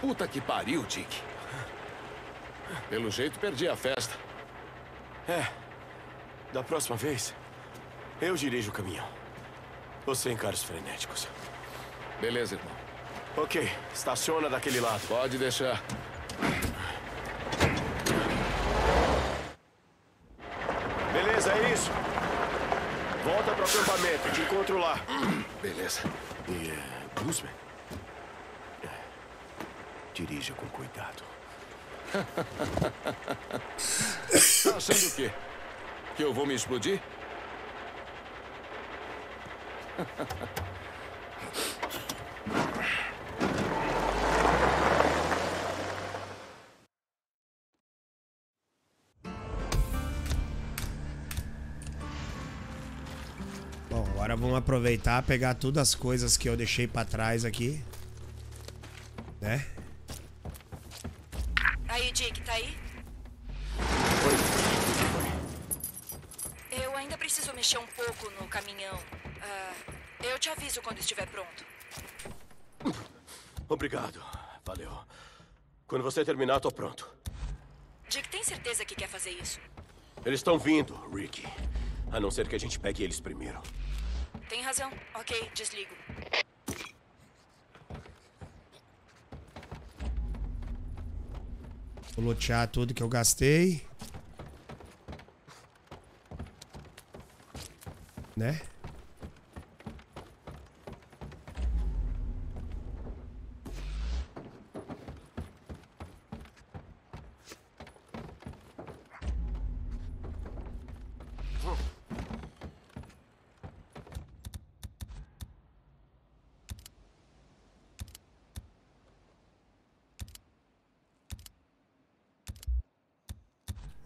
Puta que pariu, Tche. Pelo jeito, perdi a festa. É. Da próxima vez, eu dirijo o caminhão. Você encara os frenéticos. Beleza, irmão. Ok, estaciona daquele lado. Pode deixar. Beleza, é isso. Volta pro acampamento, te encontro lá. Beleza. E, Guzman? Dirija com cuidado. Tá achando o quê? Que eu vou me explodir? Bom, agora vamos aproveitar, pegar todas as coisas que eu deixei pra trás aqui, né? Aí, Tche, tá aí? Oi. Eu ainda preciso mexer um pouco no caminhão. Eu te aviso quando estiver pronto. Obrigado. Valeu. Quando você terminar, tô pronto. Tche, tem certeza que quer fazer isso? Eles estão vindo, Rick. A não ser que a gente pegue eles primeiro. Tem razão. Ok, desligo. Vou lotear tudo que eu gastei, né?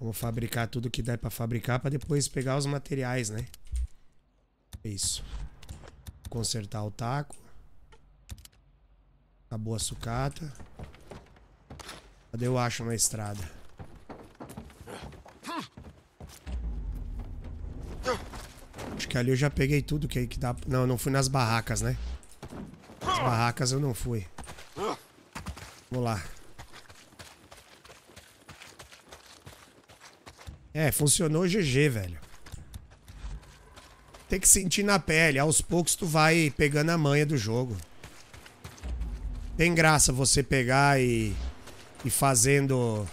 Vou fabricar tudo que der pra fabricar pra depois pegar os materiais, né? É isso. Consertar o taco. Acabou a sucata. Cadê eu acho na estrada? Acho que ali eu já peguei tudo que dá... Não, eu não fui nas barracas, né? As barracas eu não fui. Vamos lá. É, funcionou GG, velho. Tem que sentir na pele. Aos poucos tu vai pegando a manha do jogo. Tem graça você pegar e fazendo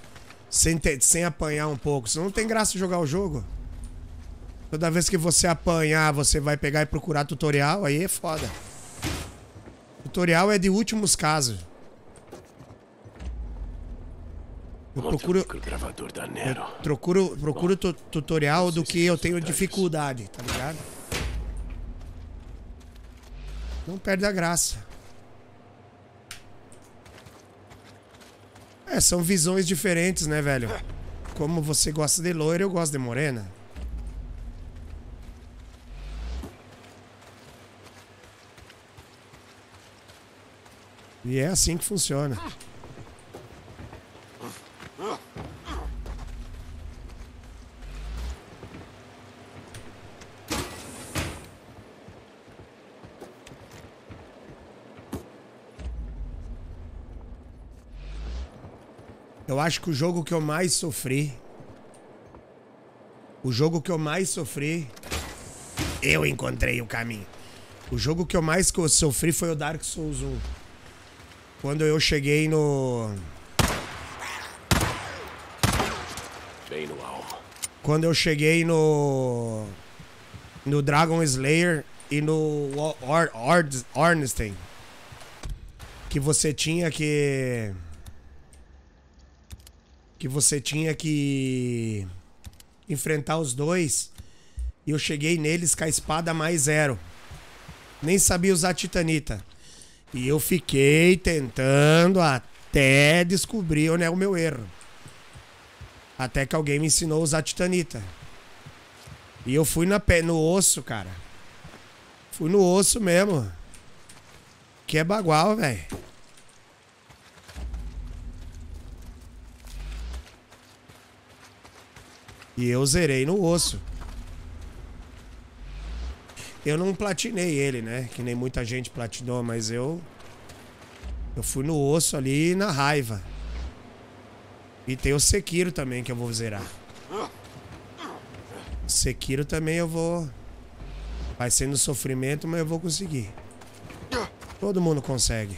sem apanhar um pouco. Senão não tem graça jogar o jogo. Toda vez que você apanhar, você vai pegar e procurar tutorial. Aí é foda. Tutorial é de últimos casos. Eu procuro tutorial do que eu tenho dificuldade, tá ligado? Não perde a graça. É, são visões diferentes, né, velho? Como você gosta de loira, eu gosto de morena. E é assim que funciona. Eu acho que o jogo que eu mais sofri... O jogo que eu mais sofri... Eu encontrei o caminho. O jogo que eu mais sofri foi o Dark Souls 1. Quando eu cheguei no... Bem no alvo. Quando eu cheguei no... No Dragon Slayer e no Ornstein. Que você tinha que... enfrentar os dois. E eu cheguei neles com a espada mais 0. Nem sabia usar titanita. E eu fiquei tentando até descobrir onde é o meu erro. Até que alguém me ensinou a usar titanita. E eu fui no osso, cara. Fui no osso mesmo. Que é bagual, velho. E eu zerei no osso. Eu não platinei ele, né? Que nem muita gente platinou, mas eu... Eu fui no osso ali na raiva. E tem o Sekiro também que eu vou zerar. Sekiro também eu vou... Vai sendo sofrimento, mas eu vou conseguir. Todo mundo consegue.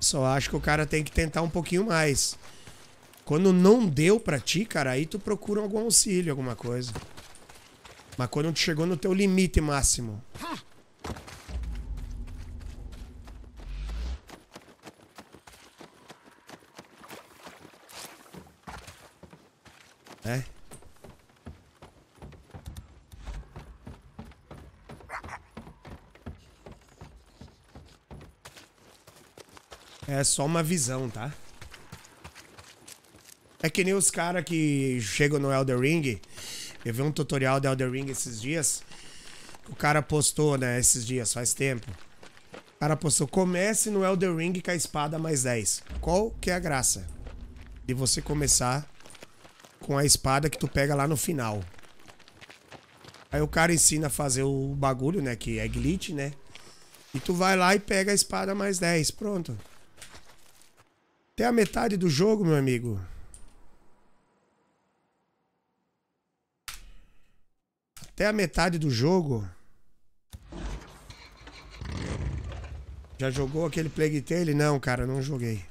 Só acho que o cara tem que tentar um pouquinho mais. Quando não deu pra ti, cara, aí tu procura algum auxílio, alguma coisa. Mas quando tu chegou no teu limite máximo. É. É só uma visão, tá? É que nem os caras que chegam no Elden Ring. Eu vi um tutorial de Elden Ring esses dias. O cara postou, né? Esses dias, faz tempo. O cara postou: comece no Elden Ring com a espada mais 10. Qual que é a graça de você começar com a espada que tu pega lá no final? Aí o cara ensina a fazer o bagulho, né? Que é glitch, né? E tu vai lá e pega a espada mais 10. Pronto. Até a metade do jogo, meu amigo. Até a metade do jogo. Já jogou aquele Plague Tale? Não, cara, não joguei.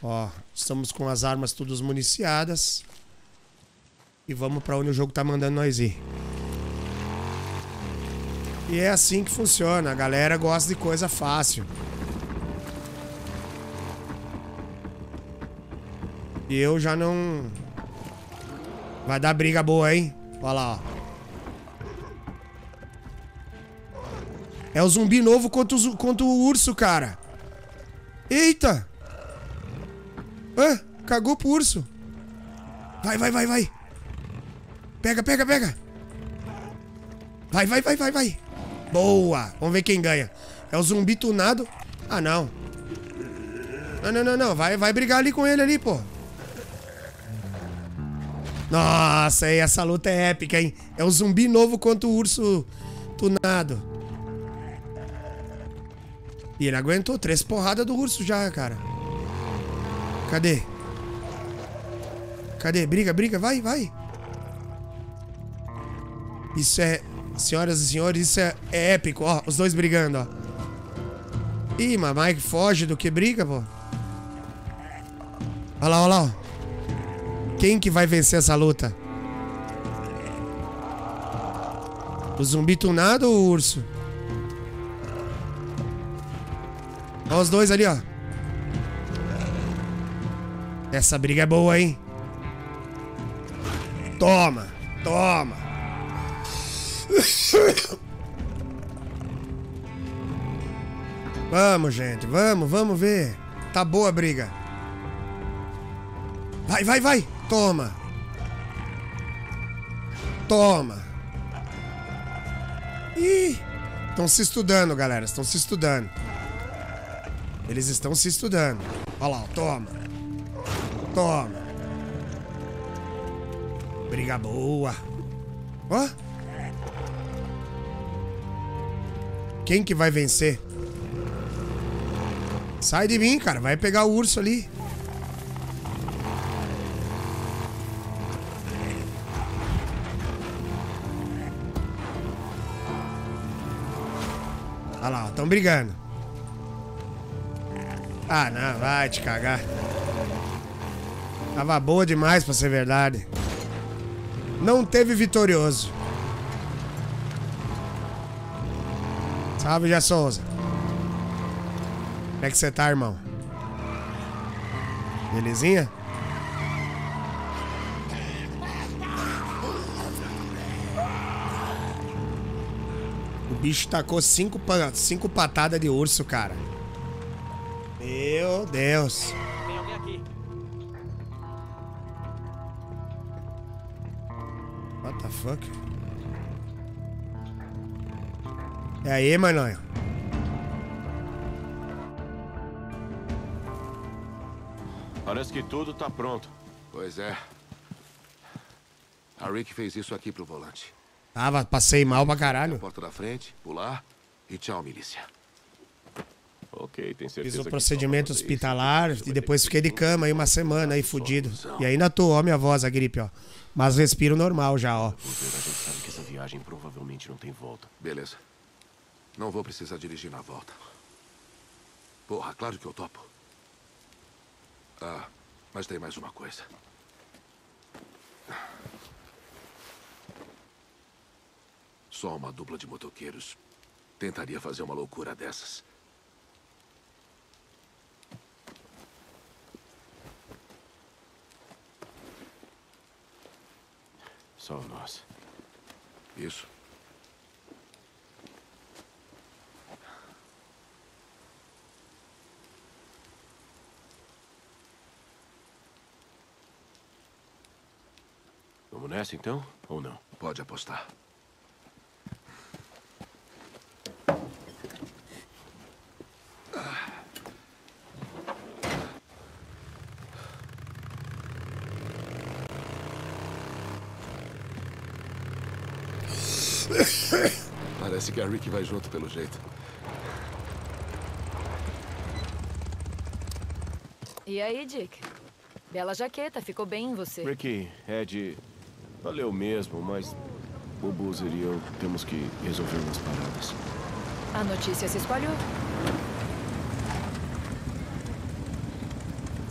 Ó, estamos com as armas todas municiadas. E vamos pra onde o jogo tá mandando nós ir. E é assim que funciona. A galera gosta de coisa fácil. E eu já não... Vai dar briga boa, hein? Olha lá, ó. É o zumbi novo contra o urso, cara. Eita! Ah, cagou pro urso. Vai, vai, vai, vai. Pega, pega, pega. Vai, vai, vai, vai, vai. Boa. Vamos ver quem ganha. É o zumbi tunado. Ah, não. Não, não, não, não. Vai, vai brigar ali com ele ali, pô. Nossa, essa luta é épica, hein? É o zumbi novo contra o urso tunado. E ele aguentou 3 porradas do urso já, cara. Cadê? Cadê? Briga, briga, vai, vai. Isso é... Senhoras e senhores, isso é épico, ó. Os dois brigando, ó. Ih, mas Mike foge do que briga, pô. Olha lá, olha lá, ó. Quem que vai vencer essa luta? O zumbi tunado ou o urso? Olha os dois ali, ó. Essa briga é boa, hein? Toma! Toma! Vamos, gente. Vamos, vamos ver. Tá boa a briga. Vai, vai, vai! Toma! Toma! Ih! Estão se estudando, galera. Estão se estudando. Eles estão se estudando. Olha lá, toma! Toma! Briga boa! Ó! Quem que vai vencer? Sai de mim, cara. Vai pegar o urso ali. Olha lá, estão brigando. Ah, não, vai te cagar. Tava boa demais pra ser verdade. Não teve vitorioso. Salve, Jé Souza. Como é que você tá, irmão? Belezinha? O bicho tacou 5 patadas de urso, cara. Meu Deus. Tem alguém aqui. What the fuck? E aí, mano? Parece que tudo tá pronto. Pois é. A Rick fez isso aqui pro volante. Tava, passei mal pra caralho. A porta da frente, pular, E tchau, milícia. Ok, tem certeza. Fiz um procedimento hospitalar e depois fiquei de cama aí uma semana aí fudido. E ainda tô, ó, minha voz, a gripe, ó. Mas respiro normal já, ó. A gente sabe que essa viagem provavelmente não tem volta. Beleza. Não vou precisar dirigir na volta. Porra, claro que eu topo. Ah, mas tem mais uma coisa. Só uma dupla de motoqueiros tentaria fazer uma loucura dessas. Só nós. Isso. Vamos nessa então, ou não? Pode apostar. Parece que a Rick vai junto pelo jeito. E aí, Dick? Bela jaqueta, ficou bem em você. Rick, Ed, valeu mesmo, mas o Boozer e eu temos que resolver umas paradas. A notícia se espalhou.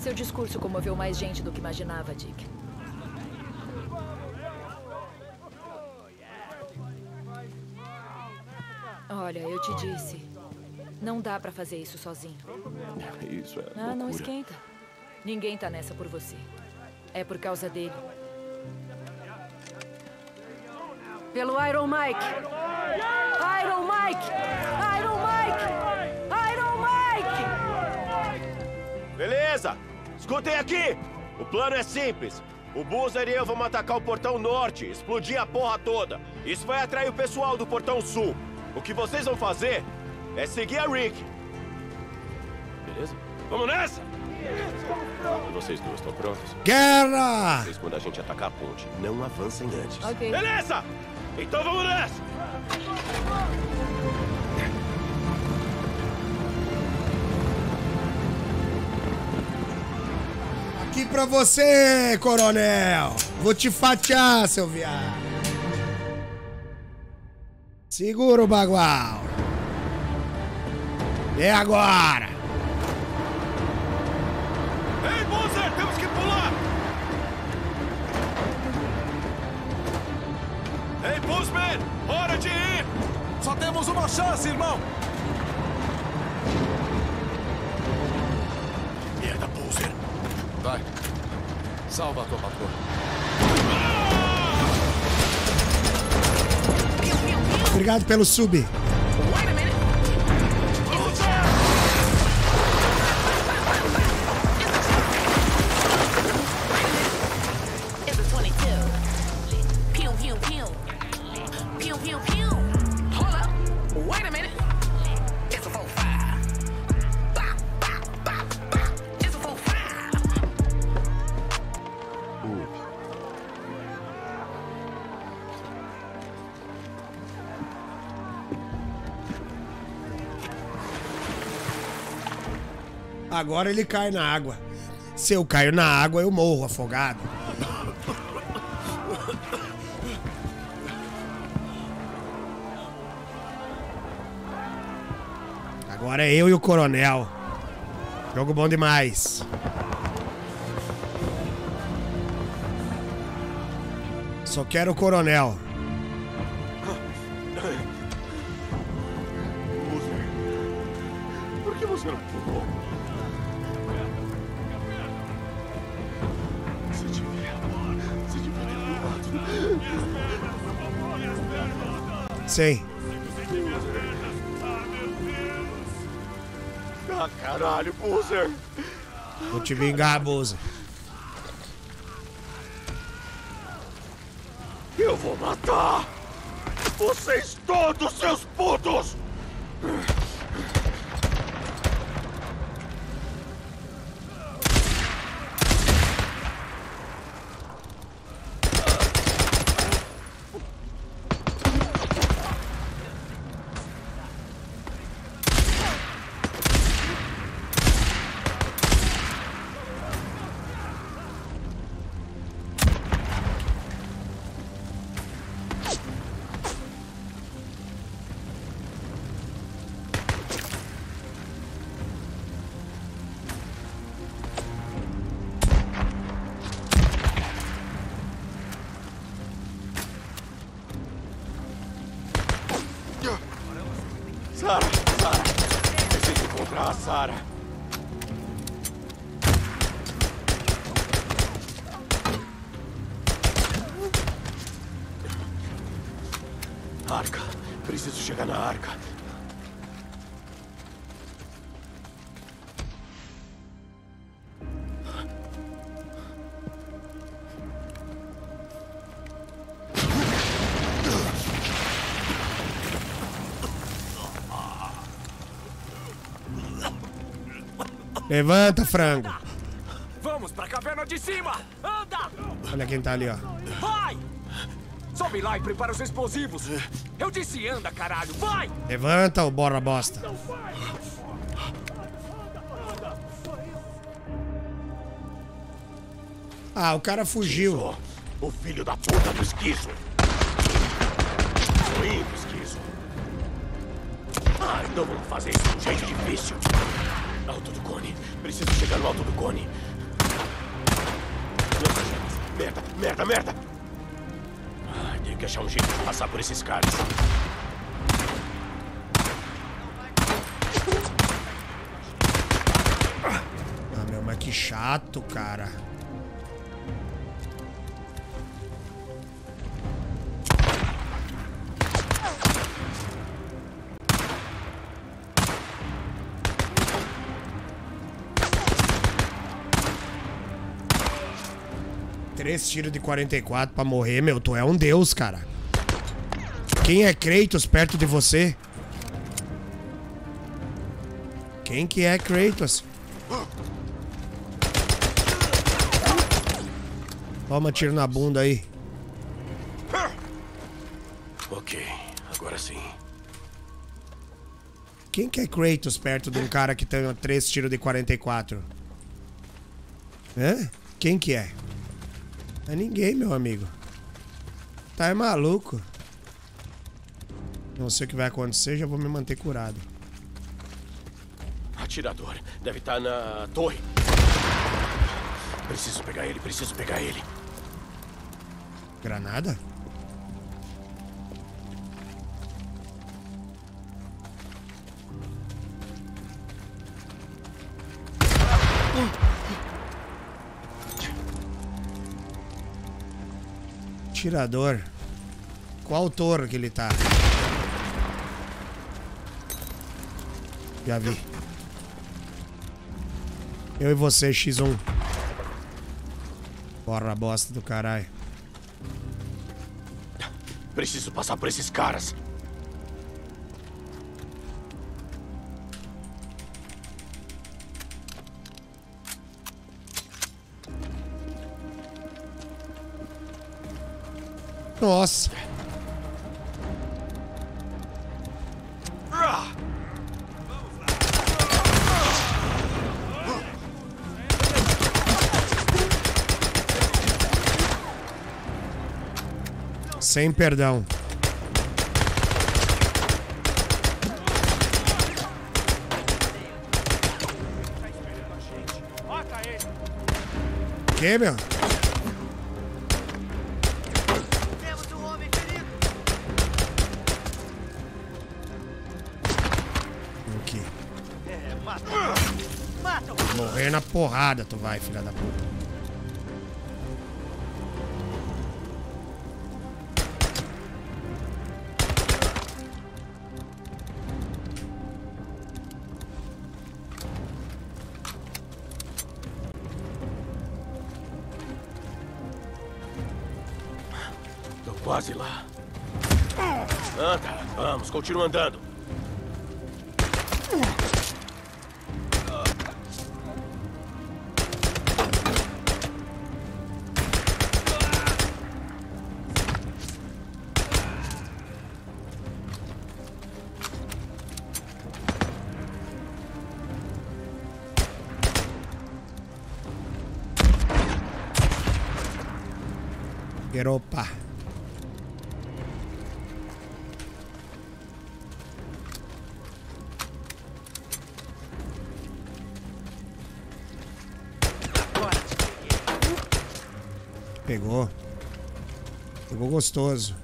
Seu discurso comoveu mais gente do que imaginava, Dick. Olha, eu te disse, não dá pra fazer isso sozinho. Isso é loucura. Ah, não esquenta. Ninguém tá nessa por você. É por causa dele. Pelo Iron Mike! Iron Mike! Iron Mike! Iron Mike! Beleza! Escutem aqui! O plano é simples. O Boozer e eu vamos atacar o Portão Norte, explodir a porra toda. Isso vai atrair o pessoal do Portão Sul. O que vocês vão fazer é seguir a Rick. Beleza? Vamos nessa! Vocês dois estão prontos? Guerra! Vocês, quando a gente atacar a ponte, não avancem antes. Okay. Beleza! Então vamos nessa! Aqui pra você, coronel! Vou te fatiar, seu viado! Segura o bagual. É agora. Ei, Boozer, temos que pular. Ei, Boozman, hora de ir. Só temos uma chance, irmão. Que merda, Boozer. Vai. Salva a tua patroa. Obrigado pelo sub. Agora ele cai na água. Se eu caio na água, eu morro afogado. Agora é eu e o coronel. Jogo bom demais. Só quero o coronel. Por que você não pulou? Sim. Ah, caralho, Boozer. Vou te vingar, Boozer. Eu vou matar vocês todos, seus putos! Sarah! Sarah! Preciso encontrar a Sarah! Arca! Preciso chegar na arca! Levanta, frango! Vamos pra caverna de cima! Anda! Olha quem tá ali, ó. Vai! Sobe lá e prepara os explosivos! Eu disse anda, caralho! Vai! Levanta, ô borra bosta! Então vai. Anda, anda. Ah, o cara fugiu! Esquizo. O filho da puta do esquizo! Sorrindo, esquizo! Ah, então vamos fazer isso de um jeito difícil! Alto do cone. Preciso chegar no alto do cone. Nossa, gente. Merda, merda, merda. Ah, tenho que achar um jeito de passar por esses caras. Ah, meu, mas que chato, cara. Três tiros de 44 pra morrer, meu. Tu é um deus, cara. Quem é Kratos perto de você? Quem que é Kratos? Toma tiro na bunda aí. Ok, agora sim. Quem que é Kratos perto de um cara que tem 3 tiros de 44? Hã? Quem que é? É ninguém, meu amigo. Tá é maluco. Não sei o que vai acontecer, já vou me manter curado. Atirador, deve estar na torre. Preciso pegar ele, preciso pegar ele. Granada? Atirador. Qual torre que ele tá? Já vi. Eu e você, X1. Porra, bosta do caralho. Preciso passar por esses caras. Nossa. Sem perdão. Que, meu? Morrer na porrada tu vai, filha da puta. Tô quase lá. Anda, vamos, continua andando. Opa. Pegou. Pegou gostoso.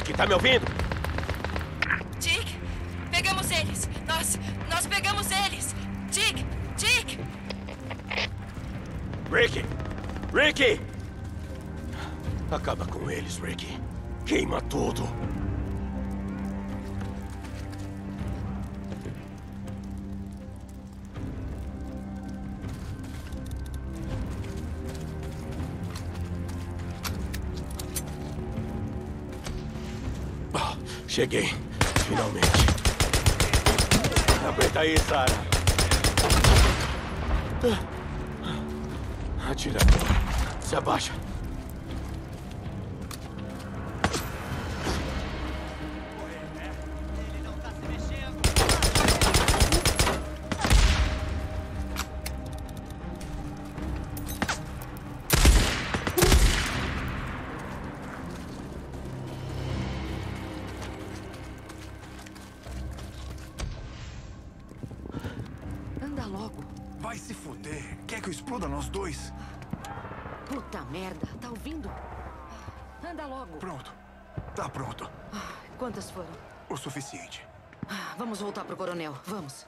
Tchek, tá me ouvindo? Tchek, pegamos eles. Nós pegamos eles. Tchek, Tchek. Ricky! Ricky! Acaba com eles, Ricky. Queima tudo. Cheguei, finalmente. Aguenta aí, Sarah. Atira. Se abaixa. Ele não tá se mexendo. Vai se fuder. Quer que eu exploda nós dois? Puta merda. Tá ouvindo? Anda logo. Pronto. Tá pronto. Quantas foram? O suficiente. Vamos voltar pro coronel. Vamos.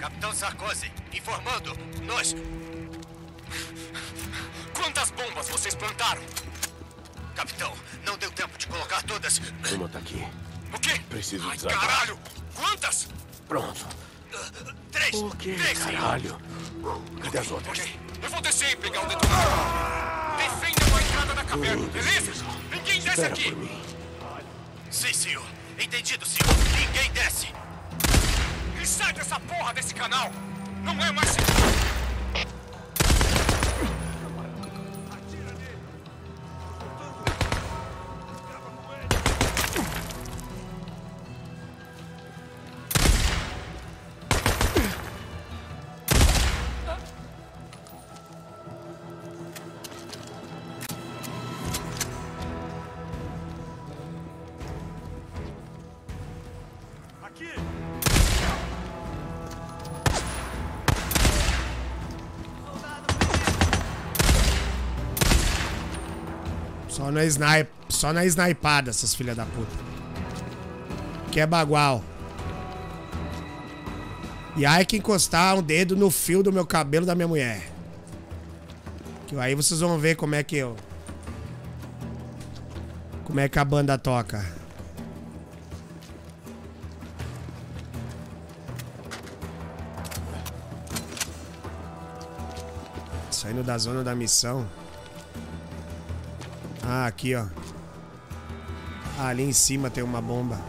Capitão Sarkozy, informando. Nós... Quantas bombas vocês plantaram? Capitão, não deu tempo de colocar todas. Uma tá aqui. O quê? Preciso desatar. Caralho! Quantas? Pronto. Três. O quê? Três. Caralho. Cadê as outras? Okay. Eu vou descer e pegar o detonador. Defenda a entrada da caverna, beleza? Ninguém desce aqui. Sim, senhor. Entendido, senhor. Ninguém desce. E sai dessa porra desse canal. Não é mais seguro. Só na snipada, essas filhas da puta. Que é bagual. E aí que encostar um dedo no fio do meu cabelo da minha mulher. Que aí vocês vão ver como é que eu... Como é que a banda toca. Saindo da zona da missão. Ah, aqui, ó. Ah, ali em cima tem uma bomba.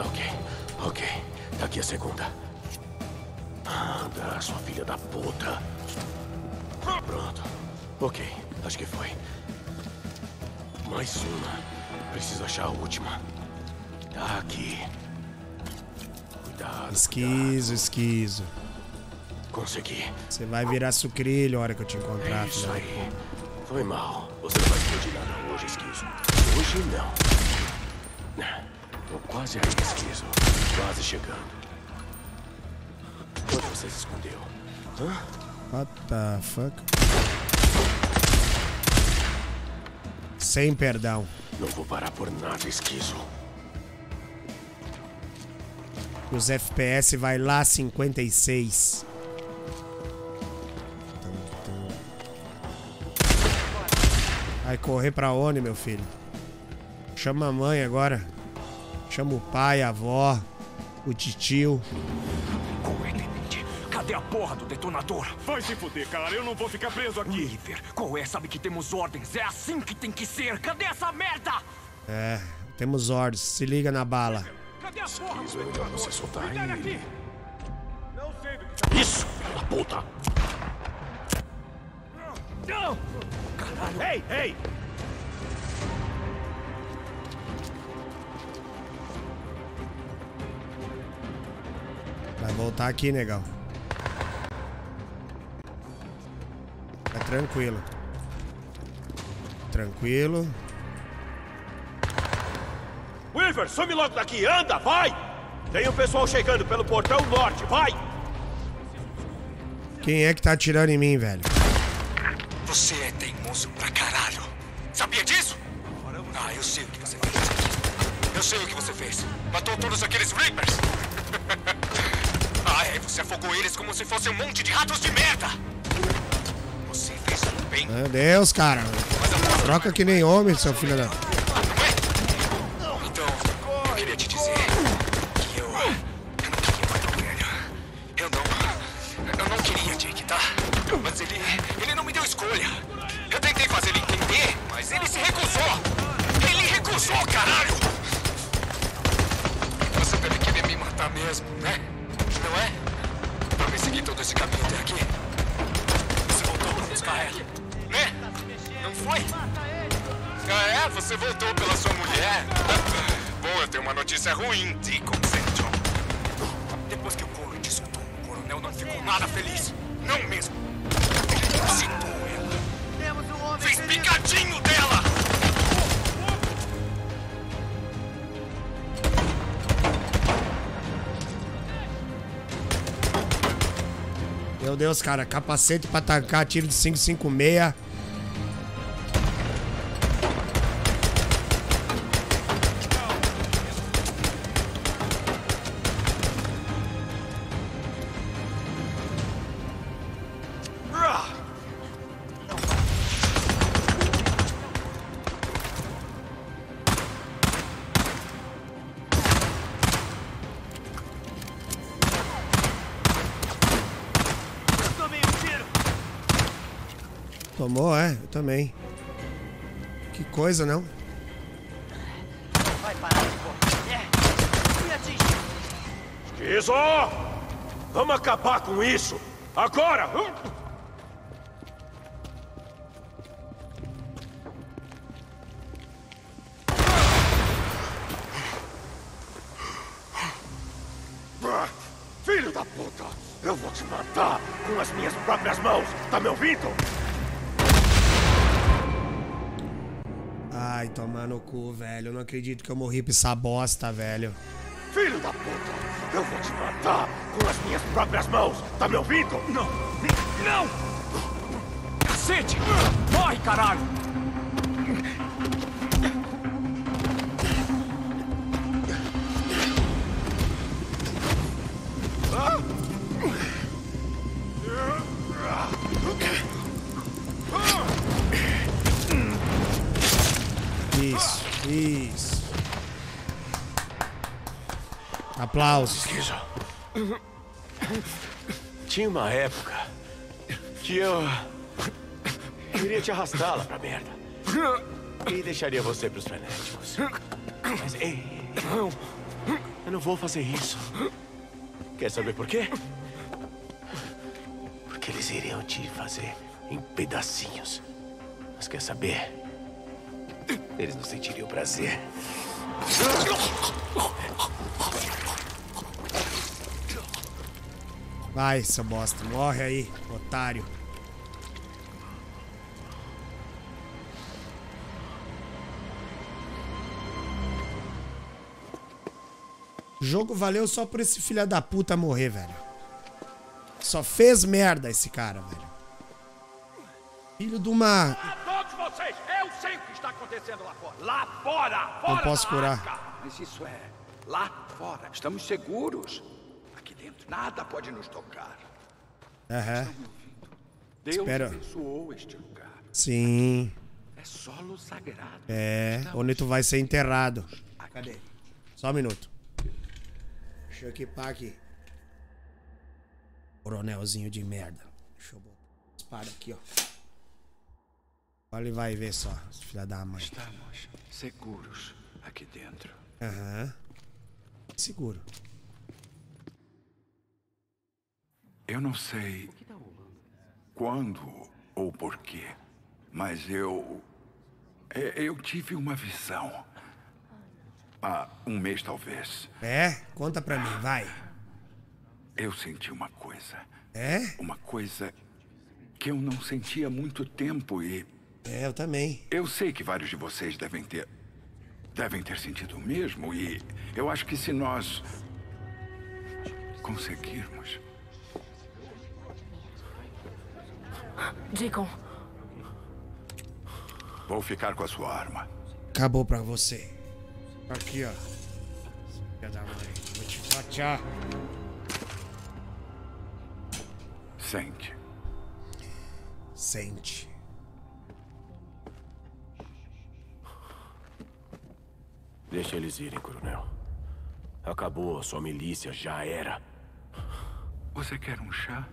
Ok, ok. Tá aqui a segunda. Anda, sua filha da puta. Pronto. Ok, acho que foi. Mais uma. Preciso achar a última. Tá aqui. Esquizo. Consegui. Você vai virar sucrilho a hora que eu te encontrar. É isso aí. Foi mal. Você não vai explodir nada hoje, Esquizo. Hoje não. Tô quase aí, Esquizo. Quase chegando. Onde você se escondeu? Hã? What the fuck? Sem perdão. Não vou parar por nada, Esquizo. Os FPS vai lá 56. Vai correr pra onde, meu filho? Chama a mãe agora. Chama o pai, a avó, o titio. Cadê a porra do detonador? Vai se fuder, cara. Eu não vou ficar preso aqui. Líder, qual é? Sabe que temos ordens. É assim que tem que ser. Cadê essa merda? É, temos ordens. Se liga na bala. Cadê a porra? Não se soltar aqui. Não sei do que tá... Isso, a puta! Não! Caralho! Ei, ei! Vai voltar aqui, negão. Tá tranquilo. Tranquilo. Weaver, some logo daqui! Anda, vai! Tem um pessoal chegando pelo portão norte, vai! Quem é que tá atirando em mim, velho? Você é teimoso pra caralho! Sabia disso? Ah, eu sei o que você fez. Eu sei o que você fez. Matou todos aqueles Reapers! Ah, é, você afogou eles como se fosse um monte de ratos de merda! Você fez tudo bem. Meu Deus, cara. Troca que nem homem, seu filho da... Então, eu queria te dizer que eu não queria matar o velho. Eu não queria, Jake, tá? Mas ele não me deu escolha. Eu tentei fazer ele entender, mas ele se recusou. Ele recusou, caralho! Você deve querer me matar mesmo, né? Não é? Pra me seguir todo esse caminho até aqui. Né? Não foi? Ah, é? Você voltou pela sua mulher? Bom, eu tenho uma notícia ruim, Deacon St. John. Depois que o Corey soltou, o coronel não ficou nada feliz. Não mesmo. Ele incitou ela. Fez picadinho dela! Meu Deus, cara, capacete pra atacar, tiro de 5,56. Tomou, é, eu também. Que coisa, não? Vai parar de correr. Me atinge. Isso! Vamos acabar com isso! Agora! Filho da puta! Eu vou te matar com as minhas próprias mãos! Tá me ouvindo? Ai, tomar no cu, velho. Eu não acredito que eu morri pra essa bosta, velho. Filho da puta! Eu vou te matar com as minhas próprias mãos! Tá me ouvindo? Não! Não! Cacete! Morre, caralho! Isso, isso. Aplausos. Tinha uma época que eu queria te arrastá-la pra merda. E deixaria você pros frenéticos. Mas, ei, não. Eu não vou fazer isso. Quer saber por quê? Porque eles iriam te fazer em pedacinhos. Mas quer saber? Eles não sentiriam prazer. Vai, seu bosta. Morre aí, otário. O jogo valeu só por esse filho da puta morrer, velho. Só fez merda esse cara, velho. Filho de uma... acontecendo lá fora. Lá fora! Fora! Não posso curar. Mas isso é, lá fora. Estamos seguros. Aqui dentro nada pode nos tocar. Aham. Deus abençoou este lugar. Sim. É solo sagrado. É, onde tu vai ser enterrado. Cadê? Só um minuto. Deixa eu equipar aqui. Coronelzinho de merda. Deixa eu botar a espada aqui, ó. Olha, ele vai ver só, filha da mãe. Estamos seguros aqui dentro. Aham. Seguro. Eu não sei quando ou porquê, mas eu tive uma visão. Há um mês, talvez. É? Conta pra mim, vai. Eu senti uma coisa. É? Uma coisa que eu não sentia há muito tempo e... É, eu também. Eu sei que vários de vocês devem ter... devem ter sentido o mesmo, e eu acho que se nós conseguirmos... Deacon. Vou ficar com a sua arma. Acabou pra você. Aqui, ó. Filha da mãe. Vou te fatiar. Sente. Sente. Deixa eles irem, coronel. Acabou, a sua milícia já era. Você quer um chá?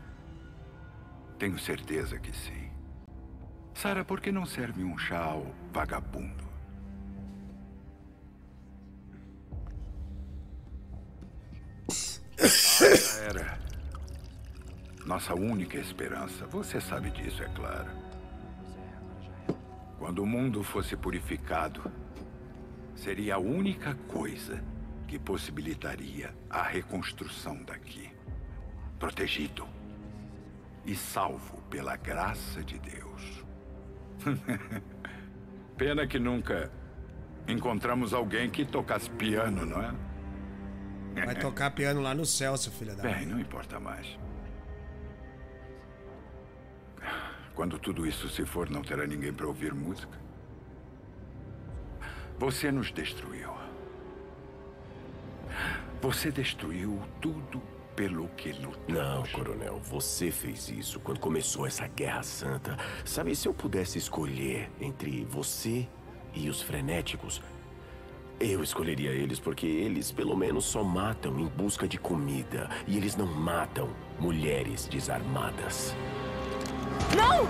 Tenho certeza que sim. Sarah, por que não serve um chá ao vagabundo? Ah, era nossa única esperança. Você sabe disso, é claro. Quando o mundo fosse purificado... seria a única coisa que possibilitaria a reconstrução daqui. Protegido e salvo pela graça de Deus. Pena que nunca encontramos alguém que tocasse piano, não é? Vai tocar piano lá no céu, seu filho da mãe. Bem, não importa mais. Quando tudo isso se for, não terá ninguém para ouvir música. Você nos destruiu. Você destruiu tudo pelo que lutamos. Não, coronel, você fez isso quando começou essa guerra santa. Sabe, se eu pudesse escolher entre você e os frenéticos, eu escolheria eles, porque eles pelo menos só matam em busca de comida. E eles não matam mulheres desarmadas. Não!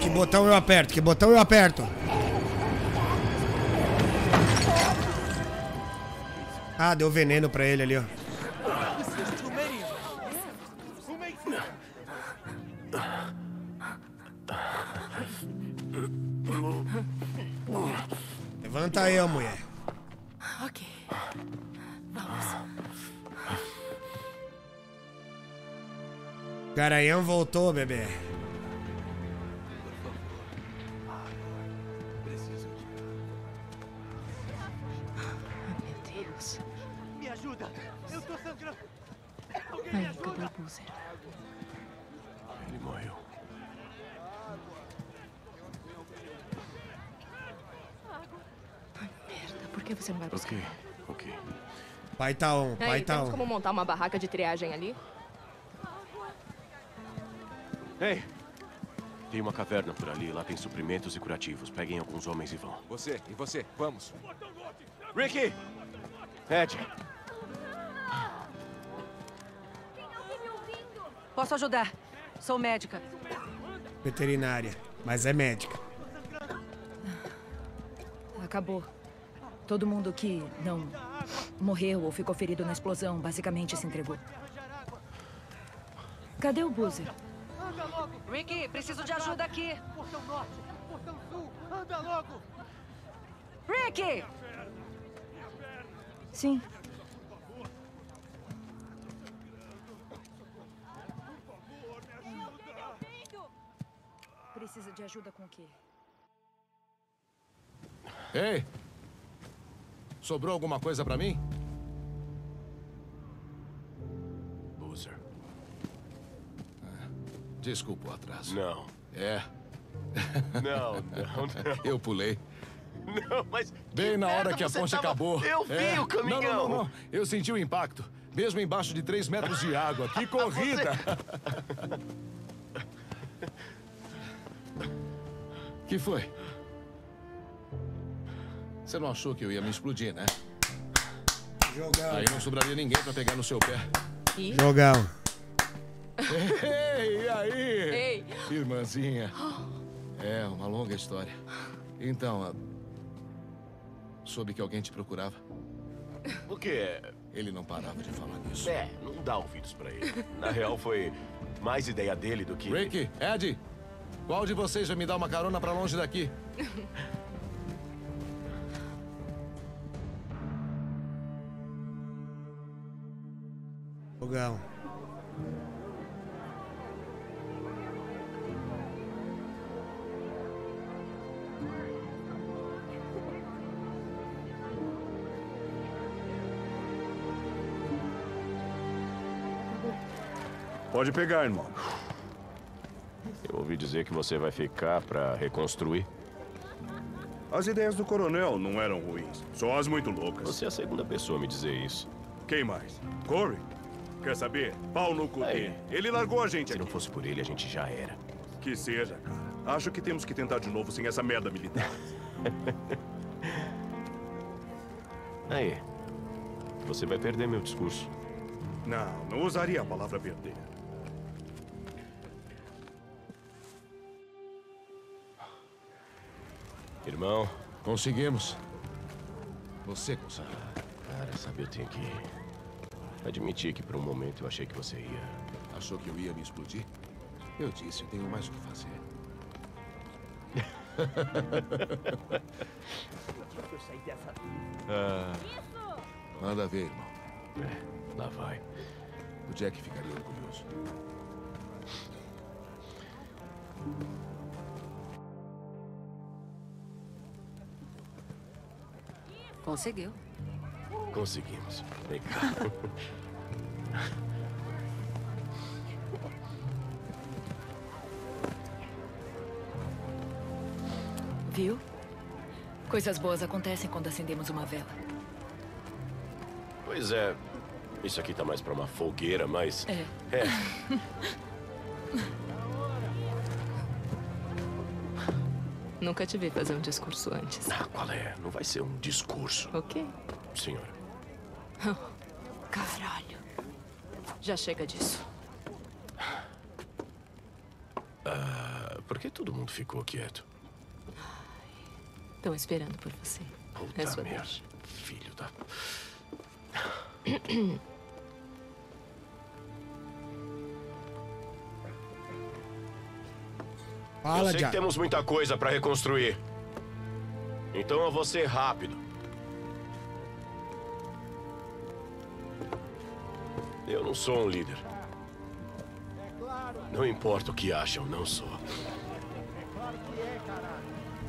Que botão eu aperto? Que botão eu aperto? Ah, deu veneno pra ele ali, ó. Levanta aí, ó, mulher. Ok. O garanhão voltou, bebê. Ele morreu. Ai, merda, por que você não vai buscar? Ok. Pai tá on, pai tá on. Temos como montar uma barraca de triagem ali? Ei! Tem uma caverna por ali, lá tem suprimentos e curativos. Peguem alguns homens e vão. Você, e você, vamos. Ricky! Ed! Posso ajudar. Sou médica. Veterinária, mas é médica. Acabou. Todo mundo que não morreu ou ficou ferido na explosão basicamente se entregou. Cadê o Boozer? Anda logo! Ricky, preciso de ajuda aqui. Portão norte, portão sul, anda logo! Ricky! Sim. Precisa de ajuda com o quê? Ei! Sobrou alguma coisa pra mim? Boozer. Desculpa o atraso. Não. É. Não. Eu pulei. Não, mas... bem na hora que a ponte acabou. Eu vi o caminhão. Não. Eu senti o impacto. Mesmo embaixo de 3 metros de água. Que corrida! Que foi? Você não achou que eu ia me explodir, né? Jogão. Aí não sobraria ninguém pra pegar no seu pé. E? Jogão. Ei, e aí? Ei. Irmãzinha. É, uma longa história. Então, soube que alguém te procurava? O quê? Ele não parava de falar nisso. É, não dá ouvidos pra ele. Na real, foi mais ideia dele do que... Ricky, Ed... qual de vocês vai me dar uma carona pra longe daqui? Fogão. Pode pegar, irmão. Eu ouvi dizer que você vai ficar pra reconstruir. As ideias do coronel não eram ruins, só as muito loucas. Você é a segunda pessoa a me dizer isso. Quem mais? Corey? Quer saber? Pau no cu dele. Ele largou a gente aqui. Se não fosse por ele, a gente já era. Que seja, cara. Acho que temos que tentar de novo sem essa merda militar. Aí. Você vai perder meu discurso. Não, não usaria a palavra perder. Irmão, conseguimos. Você conseguiu. Cara, sabe, eu tenho que admitir que por um momento eu achei que você ia... Achou que eu ia me explodir? Eu disse, eu tenho mais o que fazer. Manda ver, irmão. É, lá vai. O Jack ficaria orgulhoso. Conseguiu. Conseguimos. Vem cá. Viu? Coisas boas acontecem quando acendemos uma vela. Pois é. Isso aqui tá mais pra uma fogueira, mas... É. Nunca te vi fazer um discurso antes. Ah, qual é? Não vai ser um discurso. Ok. Senhora. Oh, caralho. Já chega disso. Ah, por que todo mundo ficou quieto? Estão esperando por você. Puta é sua merda. Filho da... Eu sei que temos muita coisa pra reconstruir. Então eu vou ser rápido. Eu não sou um líder. Não importa o que acham, não sou.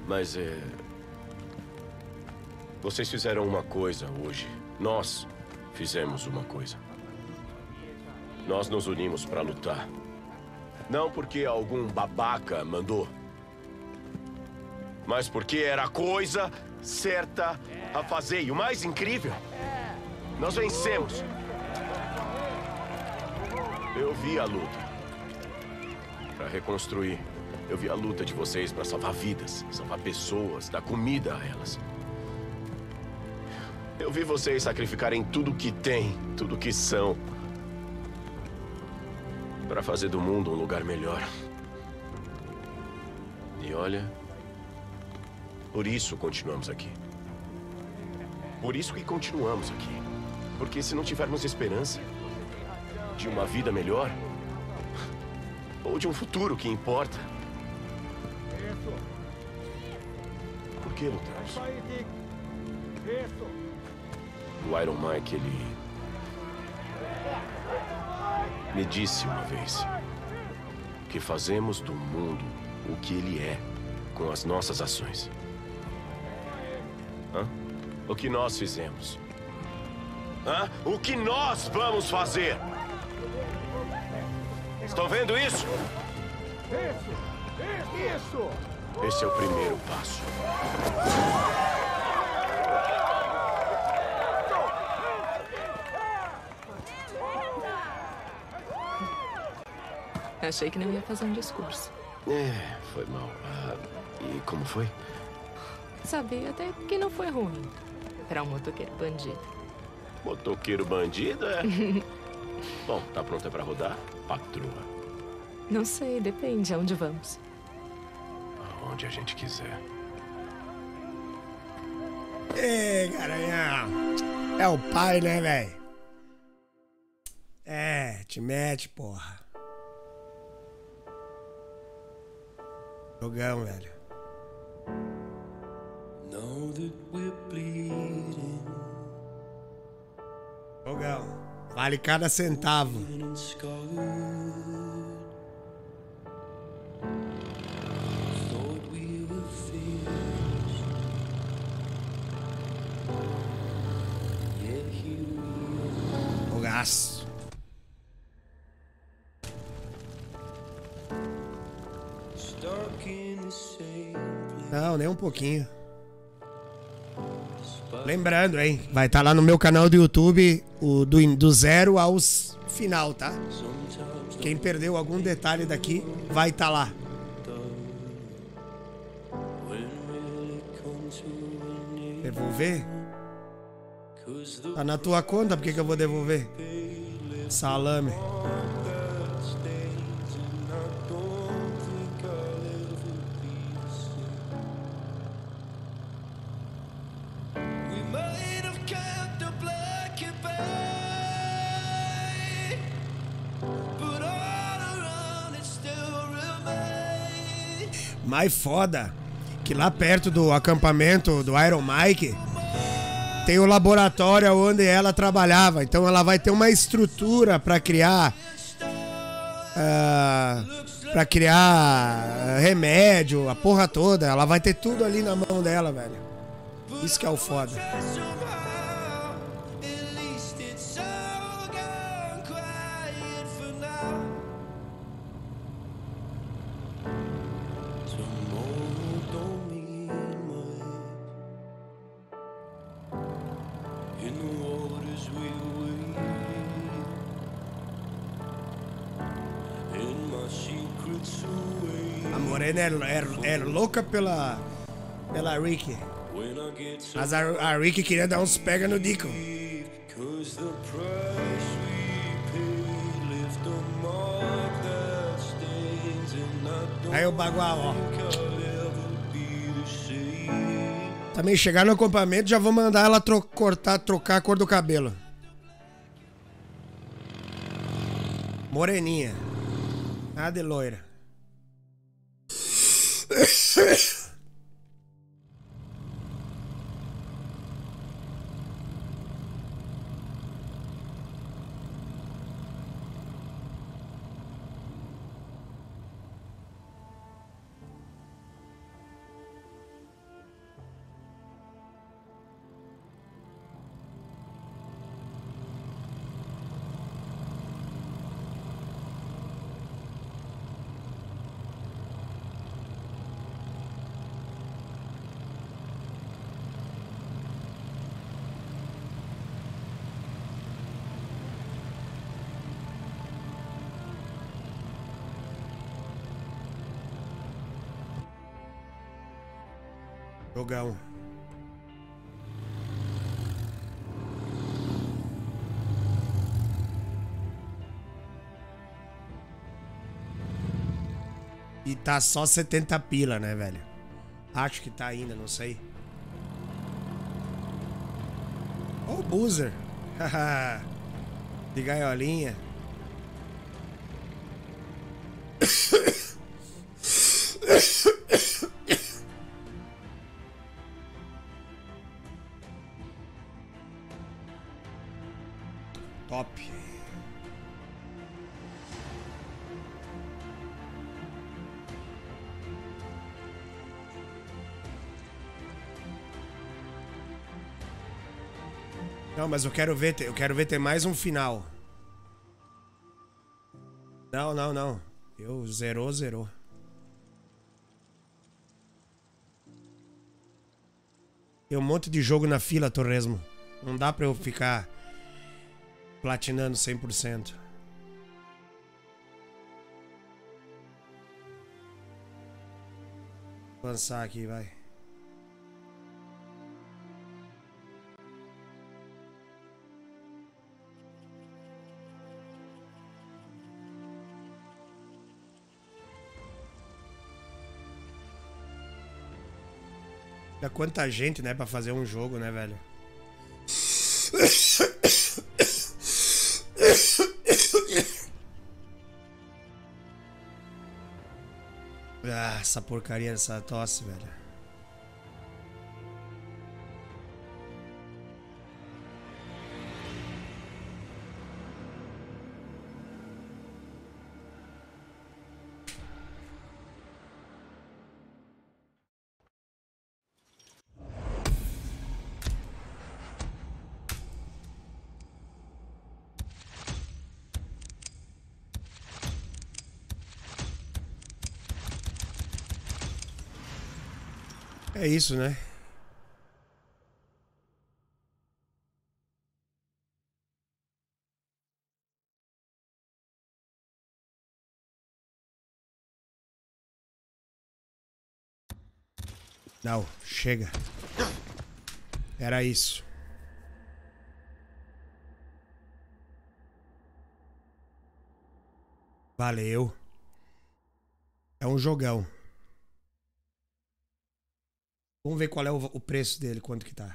Mas é... Vocês fizeram uma coisa hoje. Nós fizemos uma coisa. Nós nos unimos pra lutar. Não porque algum babaca mandou, mas porque era a coisa certa a fazer. E o mais incrível, nós vencemos. Eu vi a luta para reconstruir. Eu vi a luta de vocês para salvar vidas, salvar pessoas, dar comida a elas. Eu vi vocês sacrificarem tudo que têm, tudo que são, para fazer do mundo um lugar melhor. E olha, por isso continuamos aqui. Por isso que continuamos aqui. Porque se não tivermos esperança de uma vida melhor, ou de um futuro que importa, por que lutamos? O Iron Mike, ele... me disse uma vez que fazemos do mundo o que ele é com as nossas ações. Hã? O que nós fizemos? Hã? O que nós vamos fazer? Estão vendo isso? Isso! Esse é o primeiro passo. Achei que não ia fazer um discurso. É, foi mal. E como foi? Sabia até que não foi ruim. Era um motoqueiro bandido. Motoqueiro bandido, é? Bom, tá pronta pra rodar, patroa? Não sei, depende. Aonde vamos? Aonde a gente quiser. Ei, garanhão. É o pai, né, velho? É, te mete, porra. Jogão, velho. Jogão. Vale cada centavo. Jogaço. Não, nem um pouquinho. Lembrando, hein? Vai estar lá no meu canal do YouTube, o do zero ao final, tá? Quem perdeu algum detalhe daqui, vai estar lá. Devolver? Tá na tua conta, por que que eu vou devolver? Salame. Mais foda que lá perto do acampamento do Iron Mike tem o laboratório onde ela trabalhava. Então ela vai ter uma estrutura para criar remédio, a porra toda. Ela vai ter tudo ali na mão dela, velho. Isso que é o foda. A morena é louca pela Ricky. Mas a Ricky queria dar uns pega no Deacon. Aí o bagual, ó. Também chegar no acampamento, já vou mandar ela trocar a cor do cabelo. Moreninha. Nada de loira. Jogão. E tá só 70 pila, né, velho? Acho que tá ainda, não sei. Ó o Boozer. De gaiolinha. Top. Não, mas eu quero ver ter mais um final. Não, não, não. Eu zerou. Tem um monte de jogo na fila, Torresmo. Não dá pra eu ficar platinando 100%. Vou avançar aqui, vai. Olha quanta gente, né, pra fazer um jogo, né, velho? Ah, essa porcaria dessa tosse, velho. É isso, né? Não, chega. Era isso. Valeu. É um jogão. Vamos ver qual é o preço dele, quanto que tá.